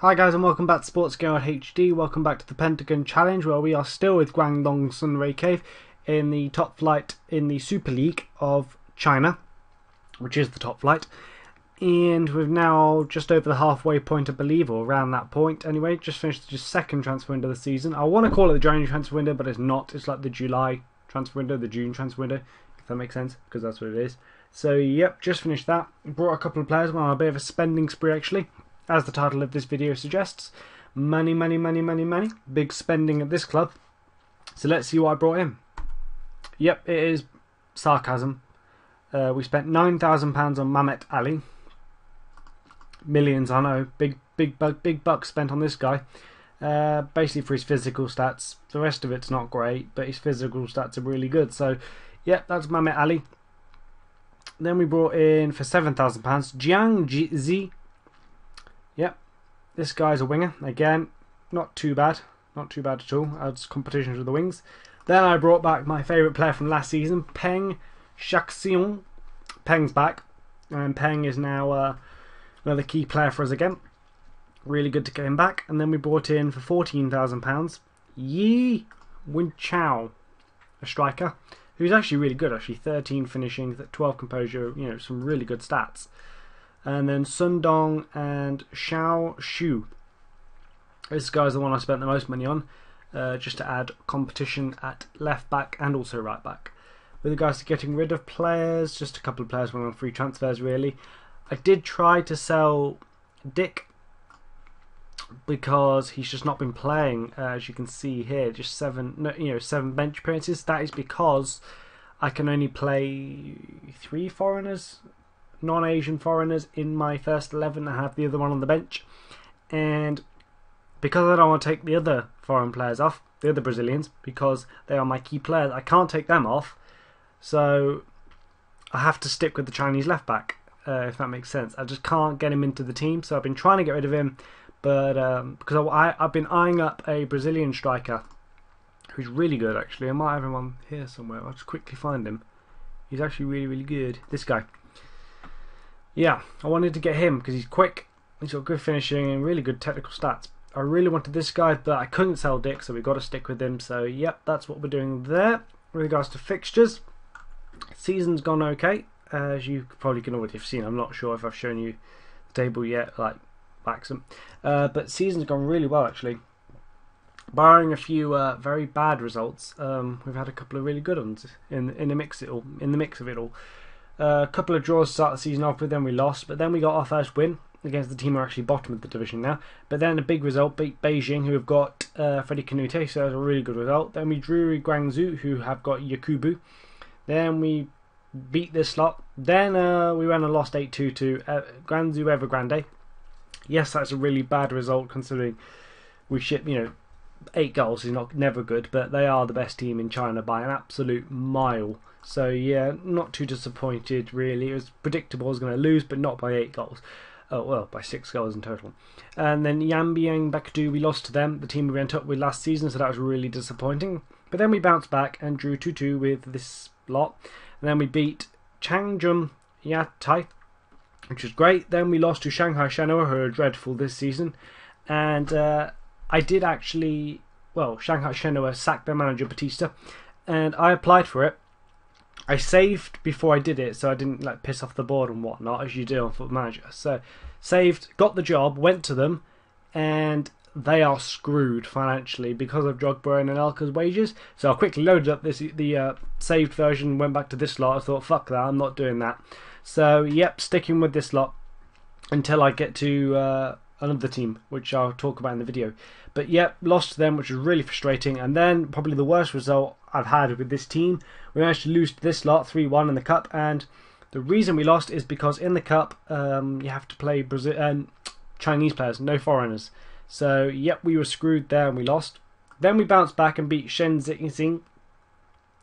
Hi guys and welcome back to SportsGamingHD. Welcome back to the Pentagon Challenge, where we are still with Guangdong Sunray Cave in the top flight in the Super League of China, which is the top flight. And we've now just over the halfway point, I believe, or around that point anyway. Just finished the second transfer window of the season. I want to call it the January transfer window, but it's not. It's like the July transfer window, the June transfer window, if that makes sense, because that's what it is. So yep, just finished that. Brought a couple of players. Well, a bit of a spending spree actually. As the title of this video suggests, money, money, money, money, money. Big spending at this club. So let's see what I brought in. Yep, it is sarcasm. We spent £9,000 on Mehmet Ali. Millions, I know. Big bucks spent on this guy. Basically for his physical stats. The rest of it's not great, but his physical stats are really good. So, yep, that's Mehmet Ali. Then we brought in for £7,000 Jiang Zi. Yep, this guy's a winger. Again, not too bad. Not too bad at all. Adds competitions with the wings. Then I brought back my favourite player from last season, Peng Shaxiong. Peng's back. And Peng is now another key player for us again. Really good to get him back. And then we brought in for £14,000, Yi Wenchao, a striker, who's actually really good, actually. 13 finishing, 12 composure, you know, some really good stats. And then Sundong and Xiao Shu. This guy's the one I spent the most money on, just to add competition at left back and also right back. With regards to getting rid of players, just a couple of players went on free transfers really. I did try to sell Dick because he's just not been playing, as you can see here, just seven bench appearances. That is because I can only play 3 foreigners. Non-Asian foreigners in my first 11. I have the other one on the bench, and because I don't want to take the other foreign players off, the other Brazilians, because they are my key players, I can't take them off, so I have to stick with the Chinese left back, if that makes sense. I just can't get him into the team, so I've been trying to get rid of him, but because I've been eyeing up a Brazilian striker who's really good actually. I might have him on here somewhere. I'll just quickly find him. He's actually really, really good, this guy. Yeah, I wanted to get him because he's quick, he's got good finishing and really good technical stats. I really wanted this guy, but I couldn't sell Dick, so we've got to stick with him. So yep, that's what we're doing there. With regards to fixtures, season's gone okay. As you probably can already have seen, I'm not sure if I've shown you the table yet, like by accident. But season's gone really well actually. Barring a few very bad results, we've had a couple of really good ones in the mix of it all. A couple of draws to start the season off with, then we lost, but then we got our first win against the team who are actually bottom of the division now. But then a big result, beat Beijing, who have got Freddy Canute, so that was a really good result. Then we drew Guangzhou, who have got Yakubu. Then we beat this lot. Then we went and lost 8-2 to Guangzhou Evergrande. Yes, that's a really bad result considering we shipped, you know, 8 goals is never good, but they are the best team in China by an absolute mile. So yeah, not too disappointed really. It was predictable I was going to lose, but not by 8 goals. Oh well, by 6 goals in total. And then Yanbian Baekdu, we lost to them, the team we went up with last season, so that was really disappointing. But then we bounced back and drew 2-2 with this lot. And then we beat Changjum Yatai, which was great. Then we lost to Shanghai Shenhua, who are dreadful this season. And I did actually, well, Shanghai Shenhua sacked their manager Batista, and I applied for it. I saved before I did it, so I didn't like piss off the board and whatnot, as you do on Football Manager. So saved, got the job, went to them, and they are screwed financially because of Drogba and Anelka's wages. So I quickly loaded up the saved version, went back to this lot. I thought, fuck that, I'm not doing that. So yep, sticking with this lot until I get to another team, which I'll talk about in the video. But yep, lost to them, which was really frustrating. And then probably the worst result I've had with this team, we managed to lose to this lot 3-1 in the cup. And the reason we lost is because in the cup you have to play Chinese players, no foreigners. So yep, we were screwed there and we lost. Then we bounced back and beat Shen Zixing,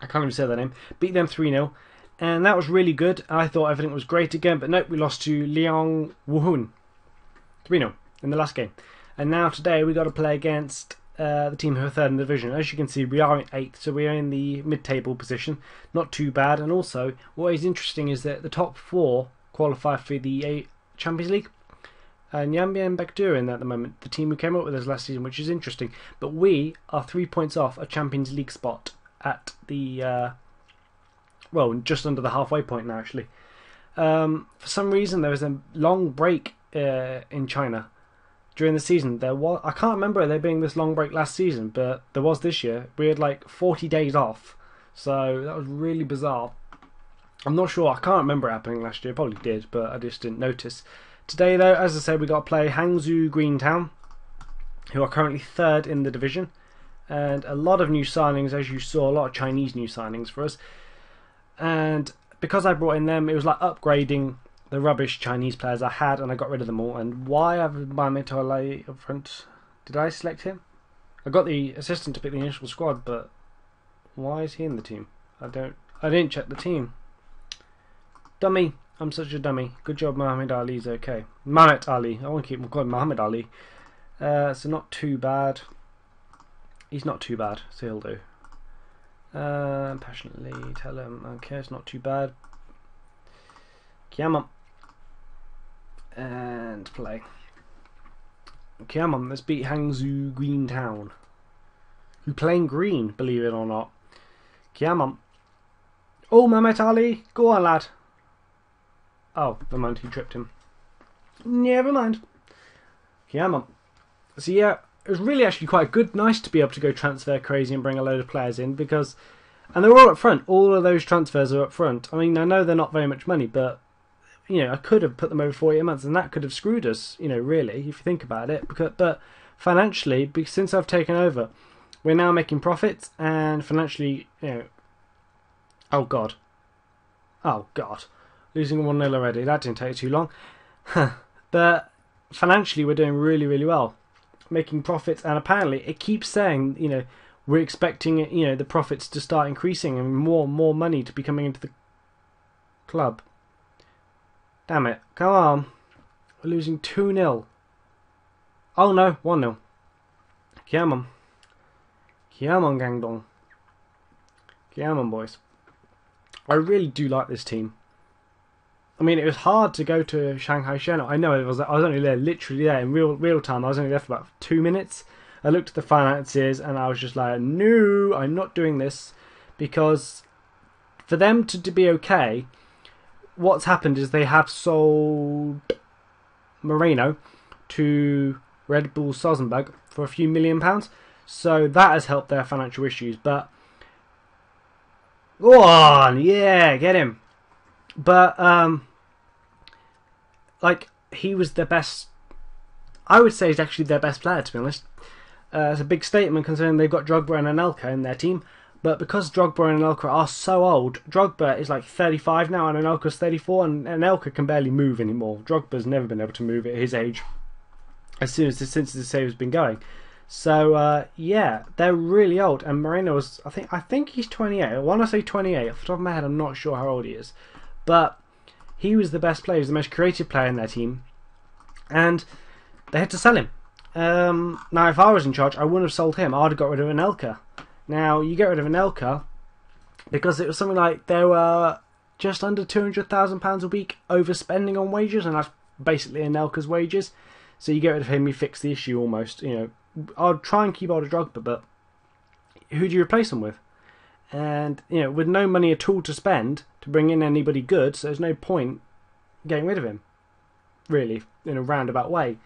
I can't even say their name, beat them 3-0, and that was really good. I thought everything was great again, but nope, we lost to Liang Wu Hun 3-0 in the last game. And now today we got to play against the team who are third in the division. As you can see, we are in 8th, so we are in the mid-table position. Not too bad. And also, what is interesting is that the top 4 qualify for the Champions League. Yanbian Baekdu in at the moment, the team who came up with us last season, which is interesting. But we are 3 points off a Champions League spot at the, well, just under the halfway point now, actually. For some reason, there was a long break in China during the season. There was, I can't remember there being this long break last season, but there was this year. We had like 40 days off, so that was really bizarre. I'm not sure, I can't remember it happening last year. It probably did, but I just didn't notice. Today, though, as I said, we got to play Hangzhou Greentown, who are currently third in the division. And a lot of new signings, as you saw, a lot of Chinese new signings for us. And because I brought in them, it was like upgrading the rubbish Chinese players I had, and I got rid of them all. And why have Mehmet Ali up front? Did I select him? I got the assistant to pick the initial squad, but why is he in the team? I didn't check the team. Dummy. I'm such a dummy. Good job, Muhammad Ali's okay. Mehmet Ali. I want to keep him called Muhammad Ali. So not too bad. He's not too bad, so he'll do. Passionately tell him. Okay, it's not too bad. Come on. And play. Come on, let's beat Hangzhou Greentown. Who playing green, believe it or not. Come on. Oh, Mehmet Ali. Go on, lad. Oh, never mind, he tripped him. Never mind. Yeah, man. So yeah, it was really actually quite good, nice to be able to go transfer crazy and bring a load of players in because, and they're all up front, all of those transfers are up front. I mean, I know they're not very much money, but, you know, I could have put them over 48 months and that could have screwed us, you know, really, if you think about it. But financially, since I've taken over, we're now making profits and financially, you know, oh God. Oh God. Losing 1-0 already, that didn't take too long. But financially, we're doing really, really well. Making profits, and apparently it keeps saying, you know, we're expecting, you know, the profits to start increasing and more money to be coming into the club. Damn it, come on. We're losing 2-0. Oh no, 1-0. Come on. Come on, Guangdong. Come on, boys. I really do like this team. I mean, it was hard to go to Shanghai Shenhua. I know it was. I was only there, literally there in real time. I was only there for about 2 minutes. I looked at the finances and I was just like, no, I'm not doing this, because for them to be okay, what's happened is they have sold Moreno to Red Bull Salzburg for a few £1 million, so that has helped their financial issues. But go on, yeah, get him. But, like, he was their best, I would say he's actually their best player, to be honest. It's a big statement considering they've got Drogba and Anelka in their team. But because Drogba and Anelka are so old, Drogba is like 35 now and Anelka's 34, and Anelka can barely move anymore. Drogba's never been able to move at his age, since the save has been going. So, yeah, they're really old. And Moreno was, I think he's 28. I want to say 28. Off the top of my head, I'm not sure how old he is. But he was the best player, he was the most creative player in their team, and they had to sell him. Now, if I was in charge, I wouldn't have sold him. I would have got rid of Anelka. Now, you get rid of Anelka because it was something like there were just under £200,000 a week overspending on wages, and that's basically Anelka's wages. So you get rid of him, you fix the issue almost. You know, I'd try and keep hold of Drogba, but who do you replace him with? And, you know, with no money at all to spend to bring in anybody good, so there's no point getting rid of him, really, in a roundabout way.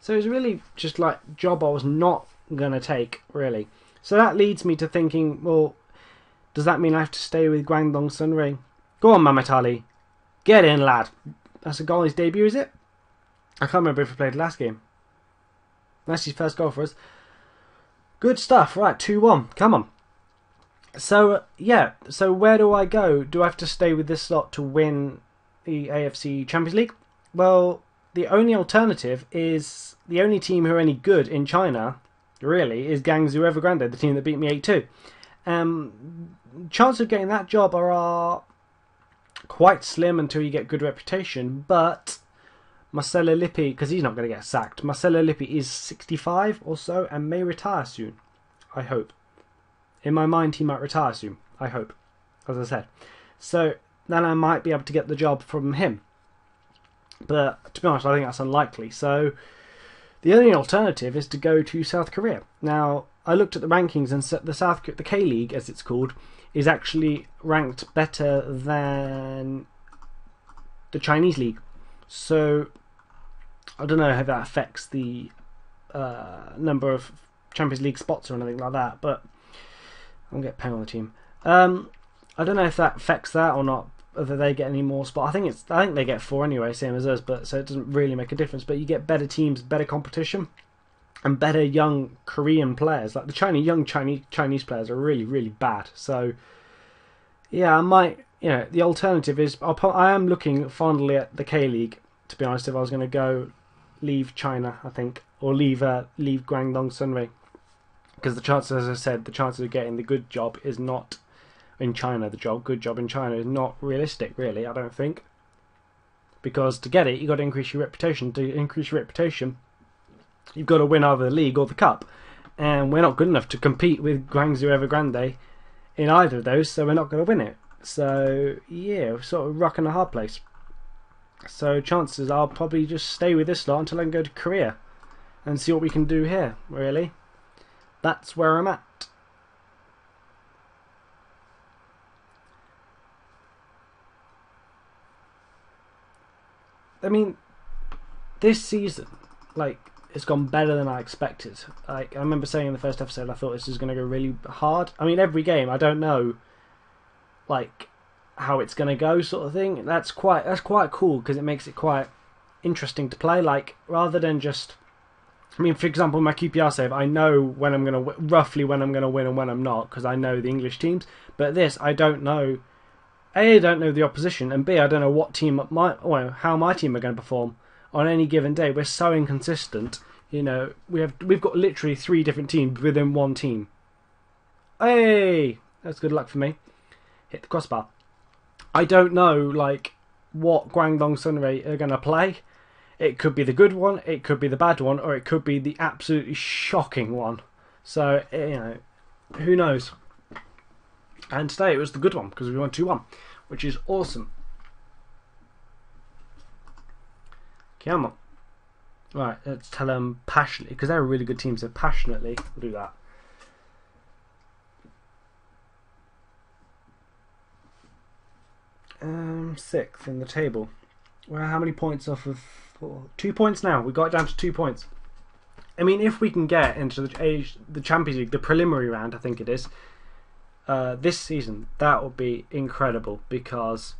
So it's really just like a job I was not going to take, really. So that leads me to thinking, well, does that mean I have to stay with Guangdong Sunray? Go on, Mehmet Ali. Get in, lad. That's a goal in his debut, is it? I can't remember if he played last game. That's his first goal for us. Good stuff. Right, 2-1. Come on. So, yeah, so where do I go? Do I have to stay with this lot to win the AFC Champions League? Well, the only alternative is the only team who are any good in China, really, is Guangzhou Evergrande, the team that beat me 8-2. Chances of getting that job are quite slim until you get good reputation, but Marcello Lippi, because he's not going to get sacked, Marcello Lippi is 65 or so and may retire soon, I hope. In my mind, he might retire soon, I hope, as I said. So, then I might be able to get the job from him. But to be honest, I think that's unlikely. So the only alternative is to go to South Korea. Now, I looked at the rankings, and the K League, as it's called, is actually ranked better than the Chinese League. So I don't know how that affects the number of Champions League spots or anything like that, but I'll get Peng on the team. I don't know if that affects that or not, whether they get any more spots. I think they get 4 anyway, same as us, but so it doesn't really make a difference. But you get better teams, better competition, and better young Korean players. Like the young Chinese players are really, really bad. So yeah, I might, you know, the alternative is I am looking fondly at the K League, to be honest, if I was going to go leave China, I think, or leave Guangdong Sunray, because the chances, as I said, the chances of getting the good job is not in China. The good job in China is not realistic, really, I don't think, because to get it, you've got to increase your reputation. To increase your reputation, you've got to win either the league or the cup, and we're not good enough to compete with Guangzhou Evergrande in either of those, so we're not going to win it. So yeah, we're sort of rocking a hard place. So chances I'll probably just stay with this lot until I can go to Korea and see what we can do here, really. That's where I'm at. I mean, this season, like, it's gone better than I expected. Like, I remember saying in the first episode, I thought this was going to go really hard. I mean, every game, I don't know, like, how it's going to go, sort of thing. That's quite cool, because it makes it quite interesting to play. Like, rather than just, I mean, for example, my QPR save, I know when I'm going to roughly when I'm going to win and when I'm not, because I know the English teams. But this, I don't know. A, I don't know the opposition, and B, I don't know what team how my team are going to perform on any given day. We're so inconsistent, you know. We've got literally 3 different teams within one team. Hey, that's good luck for me. Hit the crossbar. I don't know, like, what Guangdong Sunray are going to play. It could be the good one, it could be the bad one, or it could be the absolutely shocking one. So, you know, who knows? And today it was the good one, because we won 2-1, which is awesome. Come on. Right, let's tell them passionately, because they're a really good team, so passionately we'll do that. Sixth in the table. Well, how many points off of 4? 2 points now. We got it down to 2 points. I mean, if we can get into the Champions League, the preliminary round, I think it is, this season, that would be incredible, because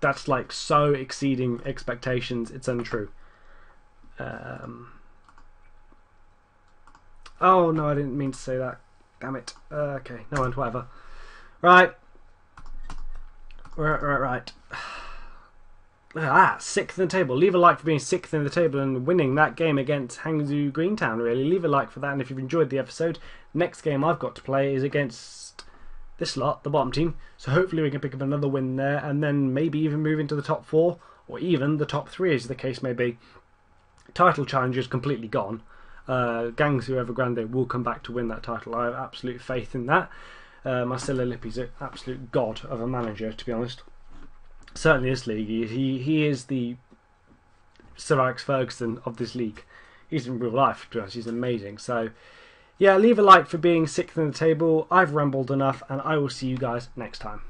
that's like so exceeding expectations, it's untrue. Oh no, I didn't mean to say that. Damn it. Okay, no one, whatever. Right. Look at that, 6th in the table. Leave a like for being 6th in the table and winning that game against Hangzhou Greentown, really. Leave a like for that, and if you've enjoyed the episode, next game I've got to play is against this lot, the bottom team. So hopefully we can pick up another win there, and then maybe even move into the top 4, or even the top 3, as the case may be. Title challenge is completely gone. Guangzhou Evergrande will come back to win that title. I have absolute faith in that. Marcello Lippi's an absolute god of a manager, to be honest. Certainly this league, he is the Sir Alex Ferguson of this league. He's in real life, to be honest. He's amazing. So yeah, leave a like for being 6th in the table. I've rambled enough, and I will see you guys next time.